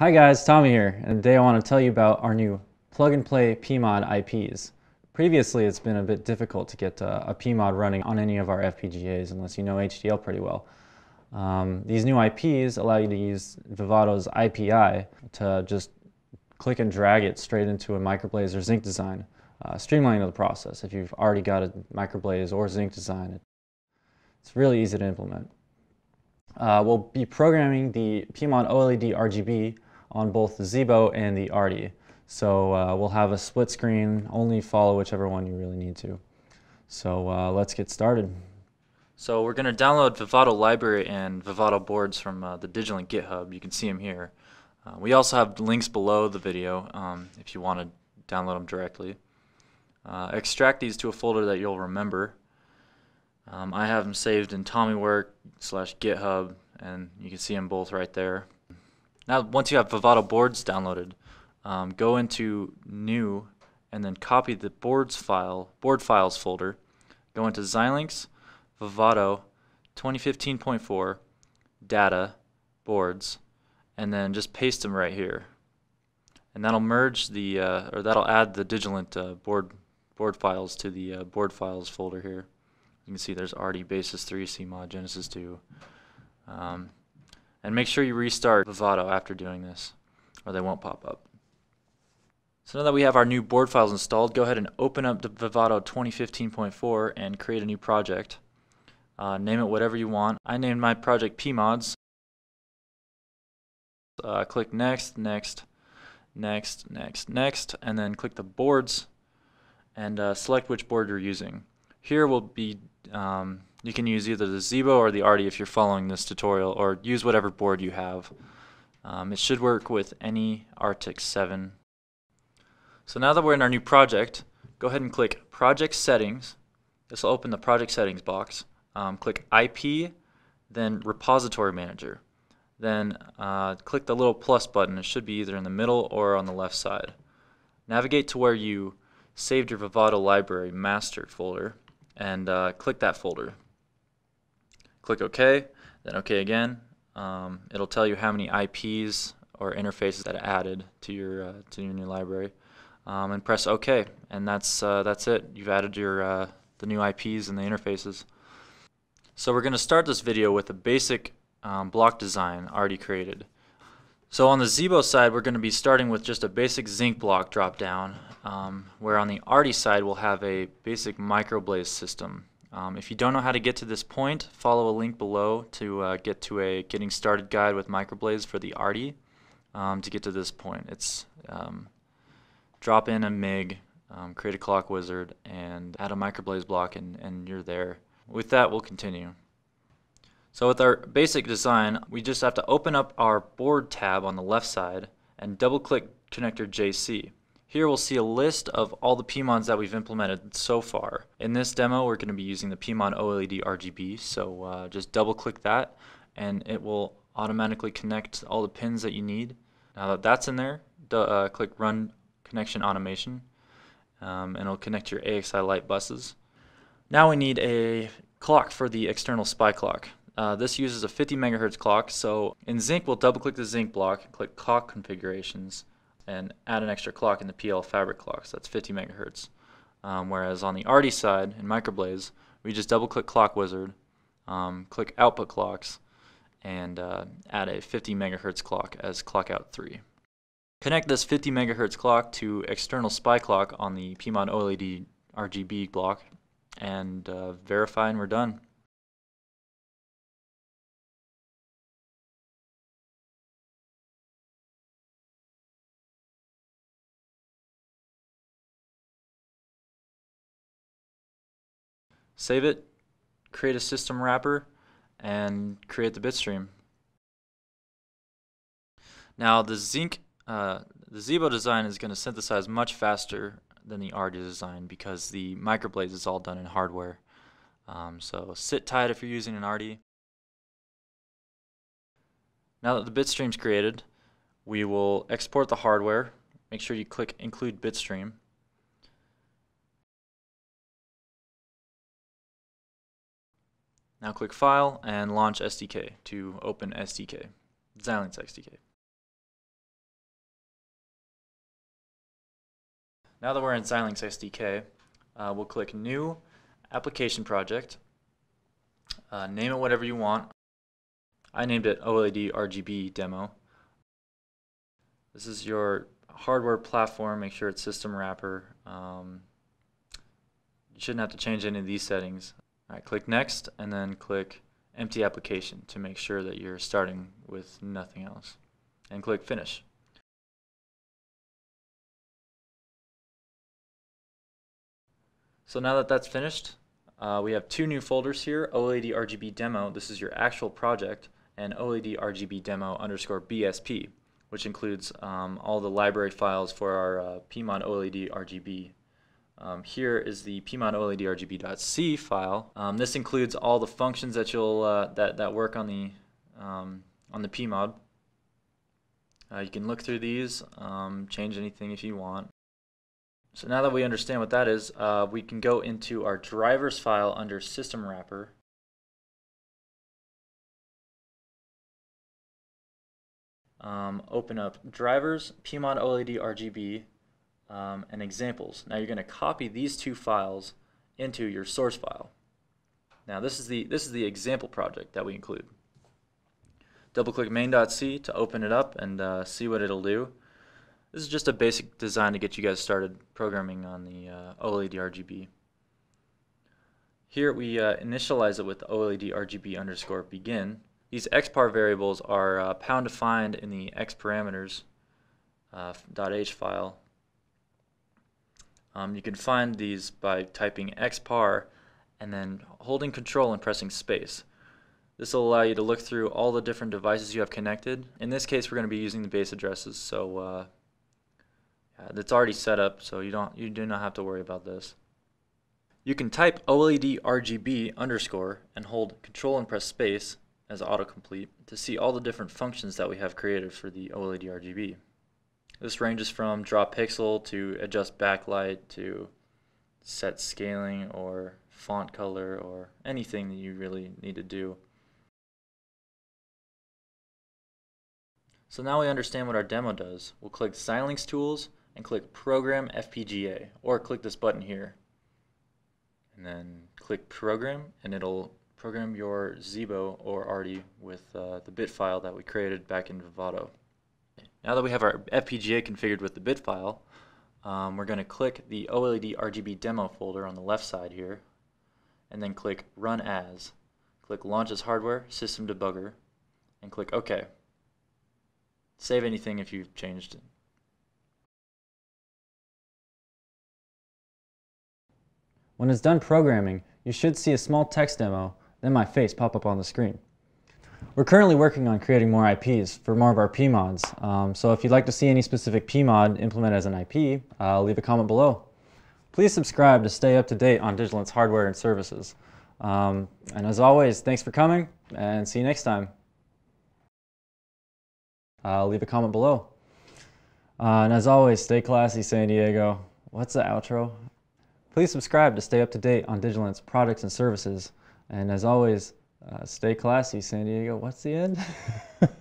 Hi guys, Tommy here, and today I want to tell you about our new plug-and-play PMOD IPs. Previously, it's been a bit difficult to get a PMOD running on any of our FPGAs unless you know HDL pretty well. These new IPs allow you to use Vivado's IPI to just click and drag it straight into a MicroBlaze or Zynq design, streamlining the process. If you've already got a MicroBlaze or Zynq design, it's really easy to implement. We'll be programming the PmodOLEDRGB on both the Zybo and the Arty. So we'll have a split screen, only follow whichever one you really need to. So let's get started. So we're going to download Vivado library and Vivado boards from the Digilent GitHub. You can see them here. We also have links below the video if you want to download them directly. Extract these to a folder that you'll remember. I have them saved in TommyWork/GitHub, and you can see them both right there. Now, once you have Vivado boards downloaded, go into New and then copy the board files folder. Go into Xilinx, Vivado, 2015.4, Data, Boards, and then just paste them right here. And that'll merge the that'll add the Digilent board files to the board files folder here. You can see there's Arty, Basis3, CMOD, Genesis2. And make sure you restart Vivado after doing this, or they won't pop up. So now that we have our new board files installed, go ahead and open up the Vivado 2015.4 and create a new project. Name it whatever you want. I named my project PMODs. Click Next, Next, Next, Next, Next, and then click the boards and select which board you're using. Here will be you can use either the Zybo or the Arty if you're following this tutorial, or use whatever board you have. It should work with any Artix-7. So now that we're in our new project, go ahead and click Project Settings. This will open the Project Settings box. Click IP, then Repository Manager. Then click the little plus button. It should be either in the middle or on the left side. Navigate to where you saved your Vivado library master folder, and click that folder. Click OK, then OK again. It'll tell you how many IPs or interfaces that are added to your new library, and press OK, and that's it. You've added your the new IPs and the interfaces. So we're going to start this video with a basic block design already created. So on the Zybo side, we're going to be starting with just a basic Zynq block dropdown, where on the Arty side we'll have a basic MicroBlaze system. If you don't know how to get to this point, follow a link below to get to a Getting Started guide with MicroBlaze for the Arty to get to this point. It's drop in a MIG, create a clock wizard, and add a MicroBlaze block, and you're there. With that, we'll continue. So with our basic design, we just have to open up our board tab on the left side and double-click connector JC. Here we'll see a list of all the PMODs that we've implemented so far. In this demo, we're going to be using the PmodOLEDRGB, so just double-click that, and it will automatically connect all the pins that you need. Now that that's in there, click Run Connection Automation, and it'll connect your AXI light buses. Now we need a clock for the external SPI clock. This uses a 50 megahertz clock, so in Zynq we'll double-click the Zynq block, click Clock Configurations, and add an extra clock in the PL fabric clock, so that's 50 megahertz. Whereas on the Arty side, in MicroBlaze, we just double-click Clock Wizard, click Output Clocks, and add a 50 megahertz clock as Clockout 3. Connect this 50 megahertz clock to external SPI clock on the PmodOLEDRGB block, and verify, and we're done. Save it, create a system wrapper, and create the bitstream. Now the Zybo design is going to synthesize much faster than the Arty design because the MicroBlaze is all done in hardware. So sit tight if you're using an Arty. Now that the bitstream's created, we will export the hardware. Make sure you click Include Bitstream. Now click File and Launch SDK to open SDK, Xilinx SDK. Now that we're in Xilinx SDK, we'll click New, Application Project, name it whatever you want. I named it OLED RGB Demo. This is your hardware platform. Make sure it's system wrapper. You shouldn't have to change any of these settings. All right, click Next, and then click Empty Application to make sure that you're starting with nothing else. And click Finish. So now that that's finished, we have two new folders here, OLED RGB Demo, this is your actual project, and OLED RGB Demo _ BSP, which includes all the library files for our PmodOLEDRGB. Here is the PmodOLEDRGB.c file. This includes all the functions that you'll that work on the PMOD. You can look through these, change anything if you want. So now that we understand what that is, we can go into our drivers file under System Wrapper. Open up Drivers, PmodOLEDRGB, and Examples. Now you're going to copy these two files into your source file. Now this is the example project that we include. Double-click main.c to open it up and see what it'll do. This is just a basic design to get you guys started programming on the OLED RGB. Here we initialize it with OLED RGB _ begin. These XPAR variables are pound defined in the xParameters .h file. You can find these by typing XPAR and then holding Control and pressing space. This will allow you to look through all the different devices you have connected. In this case, we're going to be using the base addresses, so that's already set up, so you do not have to worry about this. You can type OLEDRGB _ and hold Control and press space as autocomplete to see all the different functions that we have created for the OLEDRGB. This ranges from draw pixel to adjust backlight to set scaling or font color or anything that you really need to do. So now we understand what our demo does. We'll click Xilinx Tools and click Program FPGA, or click this button here. And then click Program, and it'll program your Zybo or Arty with the bit file that we created back in Vivado. Now that we have our FPGA configured with the bit file, we're going to click the OLED RGB Demo folder on the left side here, and then click Run As. Click Launch as Hardware, System Debugger, and click OK. Save anything if you've changed it. When it's done programming, you should see a small text demo, then my face pop up on the screen. We're currently working on creating more IPs for more of our PMODs, so if you'd like to see any specific PMOD implemented as an IP, leave a comment below. Please subscribe to stay up to date on Digilent's hardware and services. And as always, thanks for coming, and see you next time. Leave a comment below. And as always, stay classy, San Diego. What's the outro? Please subscribe to stay up to date on Digilent's products and services. And as always, stay classy, San Diego. What's the end?